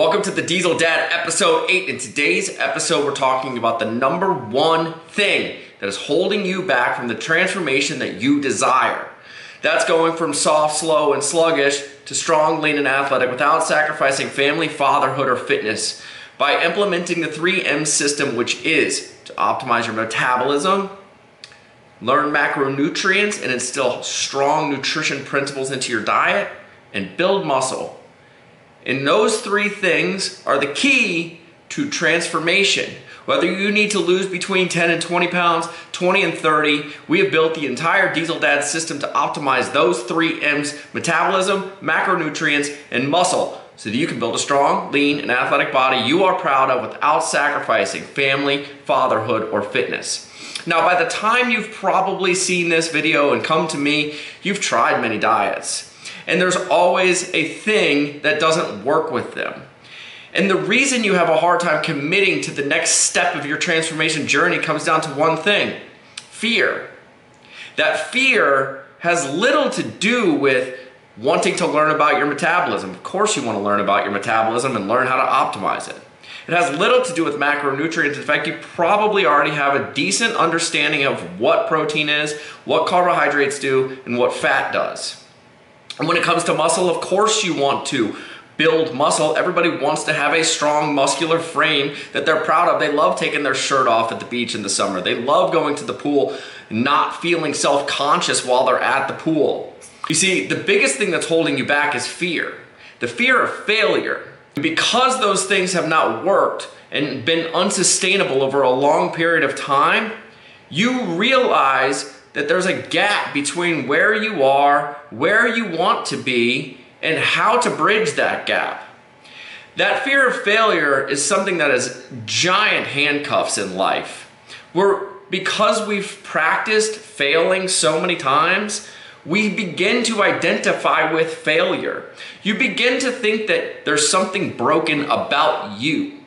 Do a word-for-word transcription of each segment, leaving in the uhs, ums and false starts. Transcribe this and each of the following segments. Welcome to the Diesel Dad episode eight. In today's episode, we're talking about the number one thing that is holding you back from the transformation that you desire. That's going from soft, slow, and sluggish to strong, lean, and athletic without sacrificing family, fatherhood, or fitness. By implementing the three M system, which is to optimize your metabolism, learn macronutrients, and instill strong nutrition principles into your diet, and build muscle. And those three things are the key to transformation. Whether you need to lose between ten and twenty pounds, twenty and thirty, we have built the entire Diesel Dad system to optimize those three M's, metabolism, macronutrients, and muscle, so that you can build a strong, lean, and athletic body you are proud of without sacrificing family, fatherhood, or fitness. Now, by the time you've probably seen this video and come to me, you've tried many diets. And there's always a thing that doesn't work with them. And the reason you have a hard time committing to the next step of your transformation journey comes down to one thing: fear. That fear has little to do with wanting to learn about your metabolism. Of course you want to learn about your metabolism and learn how to optimize it. It has little to do with macronutrients. In fact, you probably already have a decent understanding of what protein is, what carbohydrates do, and what fat does. And when it comes to muscle, of course you want to build muscle. Everybody wants to have a strong muscular frame that they're proud of. They love taking their shirt off at the beach in the summer. They love going to the pool, not feeling self-conscious while they're at the pool. You see, the biggest thing that's holding you back is fear. The fear of failure. Because those things have not worked and been unsustainable over a long period of time, you realize that there's a gap between where you are, where you want to be, and how to bridge that gap. That fear of failure is something that is giant handcuffs in life. We're, because we've practiced failing so many times, we begin to identify with failure. You begin to think that there's something broken about you.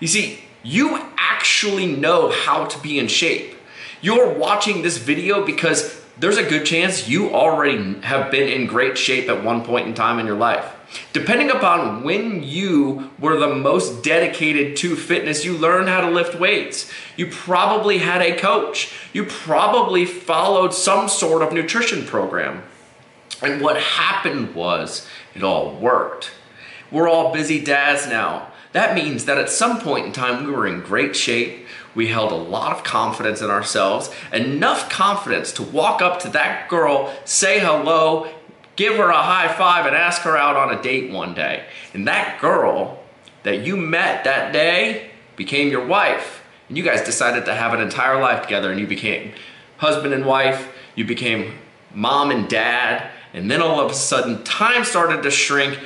You see, you actually know how to be in shape. You're watching this video because there's a good chance you already have been in great shape at one point in time in your life. Depending upon when you were the most dedicated to fitness, you learned how to lift weights. You probably had a coach. You probably followed some sort of nutrition program. And what happened was it all worked. We're all busy dads now. That means that at some point in time, we were in great shape. We held a lot of confidence in ourselves, enough confidence to walk up to that girl, say hello, give her a high five, and ask her out on a date one day. And that girl that you met that day became your wife. And you guys decided to have an entire life together, and you became husband and wife, you became mom and dad, and then all of a sudden, time started to shrink.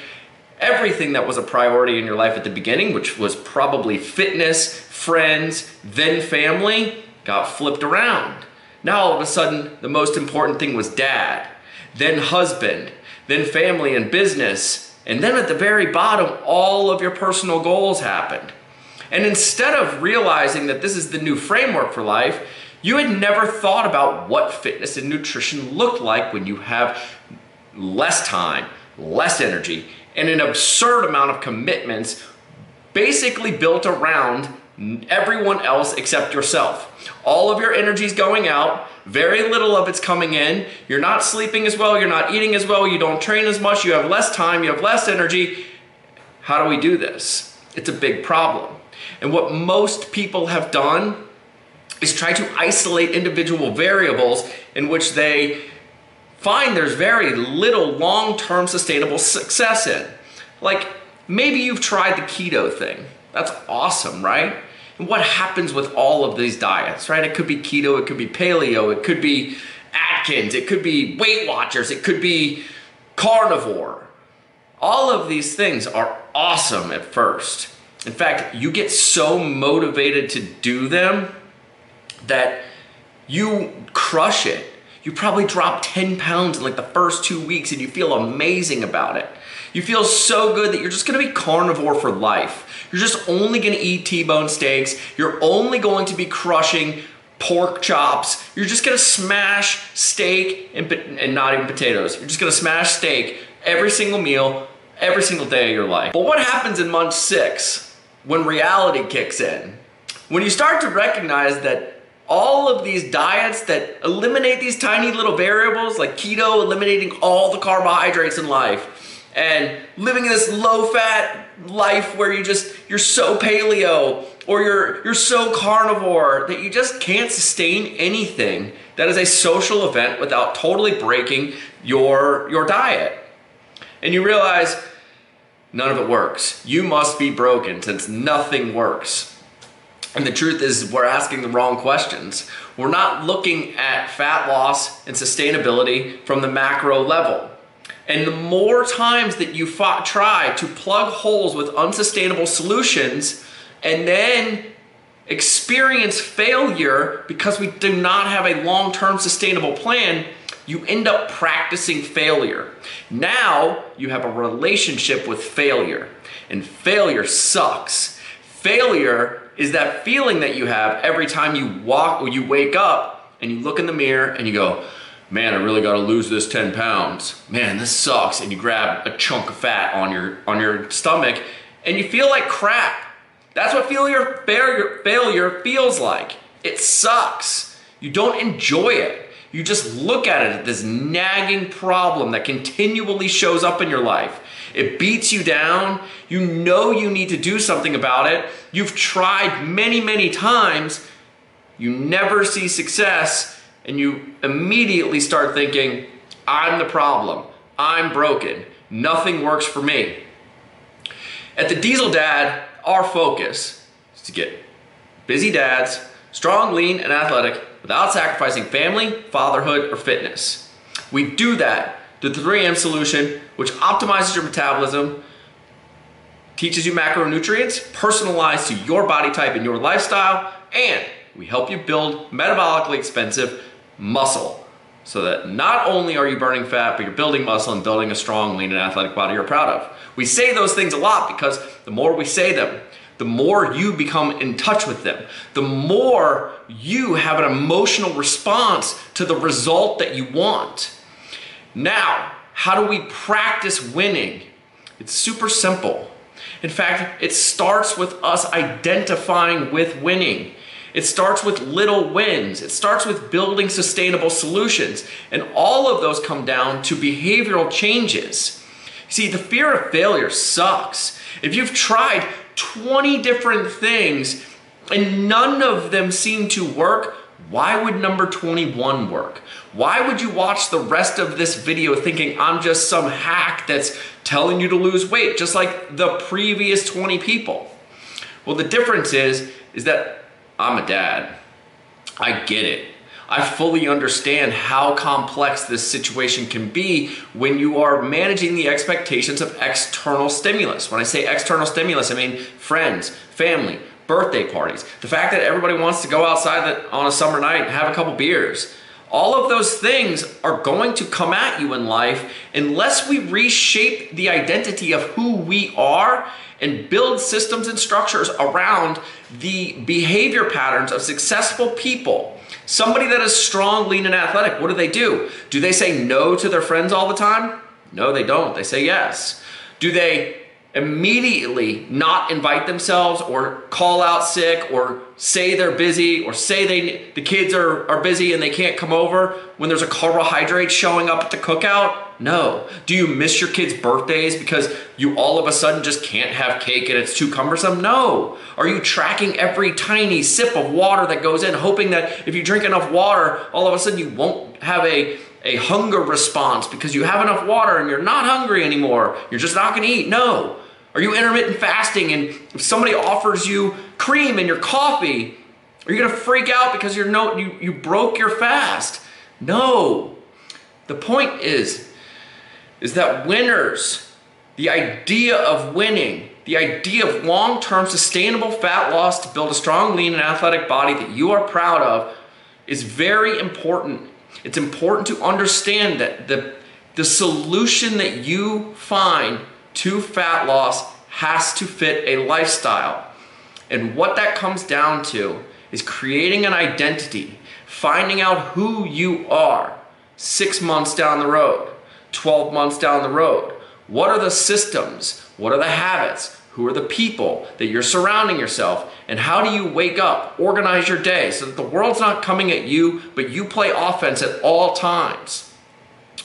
Everything that was a priority in your life at the beginning, which was probably fitness, friends, then family, got flipped around. Now all of a sudden, the most important thing was dad, then husband, then family and business, and then at the very bottom, all of your personal goals happened. And instead of realizing that this is the new framework for life, you had never thought about what fitness and nutrition looked like when you have less time, less energy, and an absurd amount of commitments basically built around everyone else except yourself. All of your energy's going out, very little of it's coming in, you're not sleeping as well, you're not eating as well, you don't train as much, you have less time, you have less energy. How do we do this? It's a big problem. And what most people have done is try to isolate individual variables in which they find there's very little long-term sustainable success in. Like, maybe you've tried the keto thing. That's awesome, right? And what happens with all of these diets, right? It could be keto, it could be paleo, it could be Atkins, it could be Weight Watchers, it could be carnivore. All of these things are awesome at first. In fact, you get so motivated to do them that you crush it. You probably drop ten pounds in like the first two weeks and you feel amazing about it. You feel so good that you're just gonna be carnivore for life. You're just only gonna eat T-bone steaks. You're only going to be crushing pork chops. You're just gonna smash steak and, and not even potatoes. You're just gonna smash steak every single meal every single day of your life. But what happens in month six when reality kicks in? When you start to recognize that all of these diets that eliminate these tiny little variables, like keto eliminating all the carbohydrates in life and living this low-fat life where you just, you're so paleo or you're, you're so carnivore that you just can't sustain anything that is a social event without totally breaking your, your diet. And you realize none of it works. You must be broken since nothing works. And the truth is we're asking the wrong questions. We're not looking at fat loss and sustainability from the macro level. And the more times that you fought, try to plug holes with unsustainable solutions and then experience failure because we do not have a long-term sustainable plan, you end up practicing failure. Now you have a relationship with failure, and failure sucks. Failure is that feeling that you have every time you walk or you wake up and you look in the mirror and you go, man, I really gotta lose this ten pounds. Man, this sucks. And you grab a chunk of fat on your, on your stomach and you feel like crap. That's what failure, failure, failure feels like. It sucks. You don't enjoy it. You just look at it as this nagging problem that continually shows up in your life. It beats you down. You know you need to do something about it. You've tried many, many times. You never see success, and you immediately start thinking, I'm the problem. I'm broken. Nothing works for me. At the Diesel Dad, our focus is to get busy dads, strong, lean, and athletic without sacrificing family, fatherhood, or fitness. We do that through the three M solution, which optimizes your metabolism, teaches you macronutrients, personalized to your body type and your lifestyle, and we help you build metabolically expensive muscle so that not only are you burning fat, but you're building muscle and building a strong, lean, and athletic body you're proud of. We say those things a lot because the more we say them, the more you become in touch with them, the more you have an emotional response to the result that you want. Now, how do we practice winning? It's super simple. In fact, it starts with us identifying with winning. It starts with little wins. It starts with building sustainable solutions. And all of those come down to behavioral changes. See, the fear of failure sucks. If you've tried twenty different things and none of them seem to work, why would number twenty-one work? Why would you watch the rest of this video thinking I'm just some hack that's telling you to lose weight, just like the previous twenty people? Well, the difference is, is that I'm a dad. I get it. I fully understand how complex this situation can be when you are managing the expectations of external stimulus. When I say external stimulus, I mean friends, family, birthday parties. The fact that everybody wants to go outside on a summer night and have a couple beers. All of those things are going to come at you in life unless we reshape the identity of who we are and build systems and structures around the behavior patterns of successful people. Somebody that is strong, lean, and athletic, what do they do? Do they say no to their friends all the time? No, they don't. They say yes. Do they immediately not invite themselves or call out sick or say they're busy or say they the kids are, are busy and they can't come over when there's a carbohydrate showing up at the cookout? No. Do you miss your kids' birthdays because you all of a sudden just can't have cake and it's too cumbersome? No. Are you tracking every tiny sip of water that goes in, hoping that if you drink enough water, all of a sudden you won't have a, a hunger response because you have enough water and you're not hungry anymore. You're just not going to eat. No. Are you intermittent fasting and if somebody offers you cream in your coffee, are you going to freak out because you're no, you, you broke your fast? No. The point is, is that winners, the idea of winning, the idea of long-term sustainable fat loss to build a strong, lean, and athletic body that you are proud of is very important. It's important to understand that the, the solution that you find to fat loss has to fit a lifestyle. And what that comes down to is creating an identity, finding out who you are six months down the road, twelve months down the road. What are the systems? What are the habits? Who are the people that you're surrounding yourself? And how do you wake up, organize your day so that the world's not coming at you, but you play offense at all times?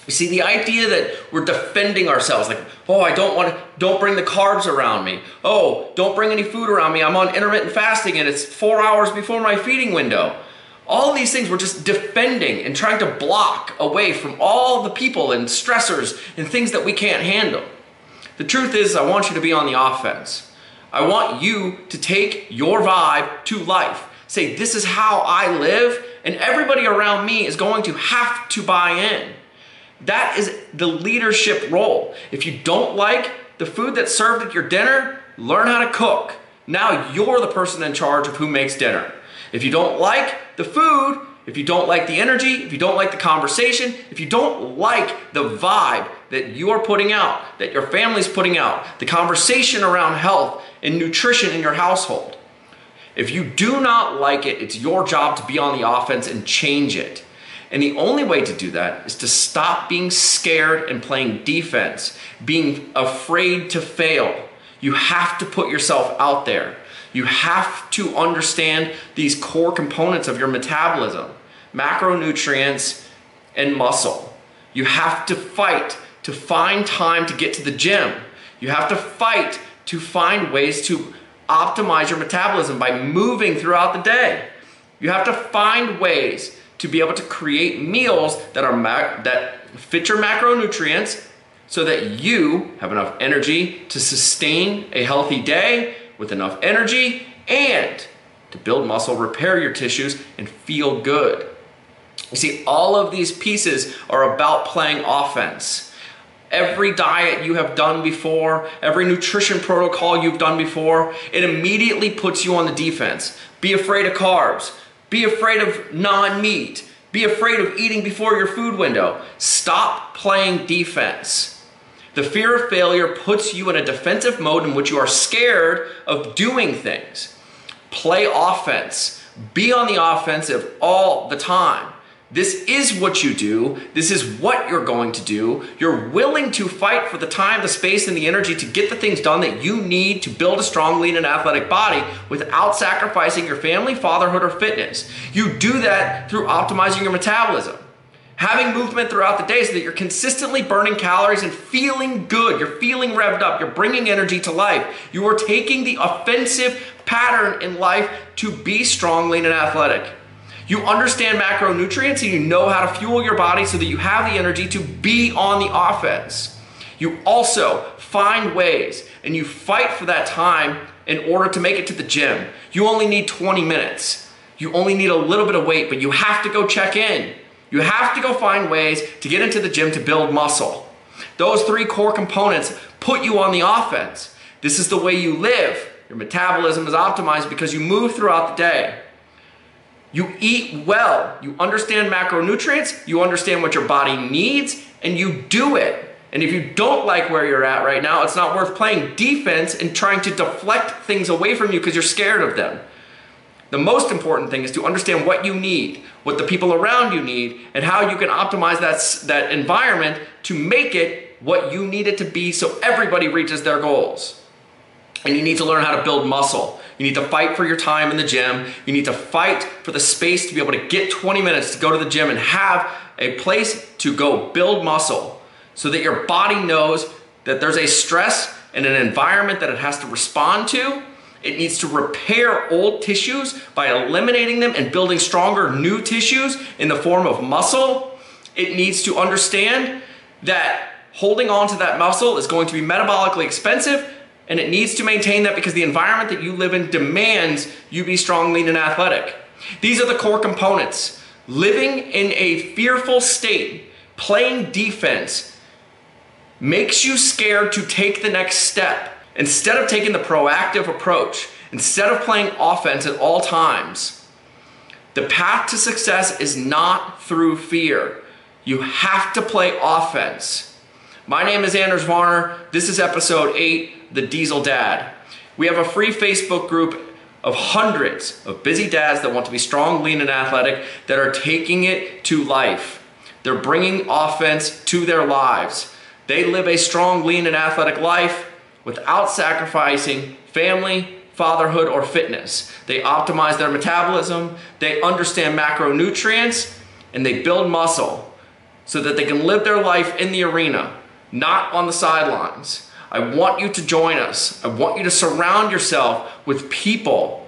You see, the idea that we're defending ourselves, like, oh, I don't want to, don't bring the carbs around me. Oh, don't bring any food around me. I'm on intermittent fasting and it's four hours before my feeding window. All these things we're just defending and trying to block away from all the people and stressors and things that we can't handle. The truth is, I want you to be on the offense. I want you to take your vibe to life. Say, this is how I live, and everybody around me is going to have to buy in. That is the leadership role. If you don't like the food that's served at your dinner, learn how to cook. Now you're the person in charge of who makes dinner. If you don't like the food, if you don't like the energy, if you don't like the conversation, if you don't like the vibe that you are putting out, that your family's putting out, the conversation around health and nutrition in your household, if you do not like it, it's your job to be on the offense and change it. And the only way to do that is to stop being scared and playing defense, being afraid to fail. You have to put yourself out there. You have to understand these core components of your metabolism, macronutrients, and muscle. You have to fight to find time to get to the gym. You have to fight to find ways to optimize your metabolism by moving throughout the day. You have to find ways to be able to create meals that are mac that fit your macronutrients so that you have enough energy to sustain a healthy day with enough energy and to build muscle, repair your tissues, and feel good. You see, all of these pieces are about playing offense. Every diet you have done before, every nutrition protocol you've done before, it immediately puts you on the defense. Be afraid of carbs. Be afraid of non-meat. Be afraid of eating before your food window. Stop playing defense. The fear of failure puts you in a defensive mode in which you are scared of doing things. Play offense. Be on the offensive all the time. This is what you do. This is what you're going to do. You're willing to fight for the time, the space, and the energy to get the things done that you need to build a strong, lean, and athletic body without sacrificing your family, fatherhood, or fitness. You do that through optimizing your metabolism, having movement throughout the day so that you're consistently burning calories and feeling good. You're feeling revved up. You're bringing energy to life. You are taking the offensive pattern in life to be strong, lean, and athletic. You understand macronutrients and you know how to fuel your body so that you have the energy to be on the offense. You also find ways and you fight for that time in order to make it to the gym. You only need twenty minutes. You only need a little bit of weight, but you have to go check in. You have to go find ways to get into the gym to build muscle. Those three core components put you on the offense. This is the way you live. Your metabolism is optimized because you move throughout the day. You eat well, you understand macronutrients, you understand what your body needs, and you do it. And if you don't like where you're at right now, it's not worth playing defense and trying to deflect things away from you because you're scared of them. The most important thing is to understand what you need, what the people around you need, and how you can optimize that, that environment to make it what you need it to be so everybody reaches their goals. And you need to learn how to build muscle. You need to fight for your time in the gym. You need to fight for the space to be able to get twenty minutes to go to the gym and have a place to go build muscle so that your body knows that there's a stress and an environment that it has to respond to. It needs to repair old tissues by eliminating them and building stronger new tissues in the form of muscle. It needs to understand that holding on to that muscle is going to be metabolically expensive. And it needs to maintain that because the environment that you live in demands you be strong, lean, and athletic. These are the core components. Living in a fearful state, playing defense, makes you scared to take the next step. Instead of taking the proactive approach, instead of playing offense at all times, the path to success is not through fear. You have to play offense. My name is Anders Varner. This is episode eight. The Diesel Dad. We have a free Facebook group of hundreds of busy dads that want to be strong, lean, and athletic that are taking it to life. They're bringing offense to their lives. They live a strong, lean, and athletic life without sacrificing family, fatherhood, or fitness. They optimize their metabolism, they understand macronutrients, and they build muscle so that they can live their life in the arena, not on the sidelines. I want you to join us. I want you to surround yourself with people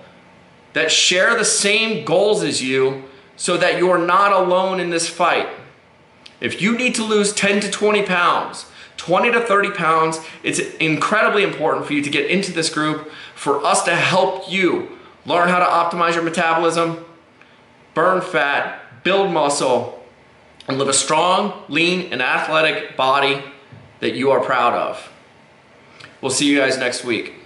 that share the same goals as you so that you are not alone in this fight. If you need to lose ten to twenty pounds, twenty to thirty pounds, it's incredibly important for you to get into this group for us to help you learn how to optimize your metabolism, burn fat, build muscle, and live a strong, lean, and athletic body that you are proud of. We'll see you guys next week.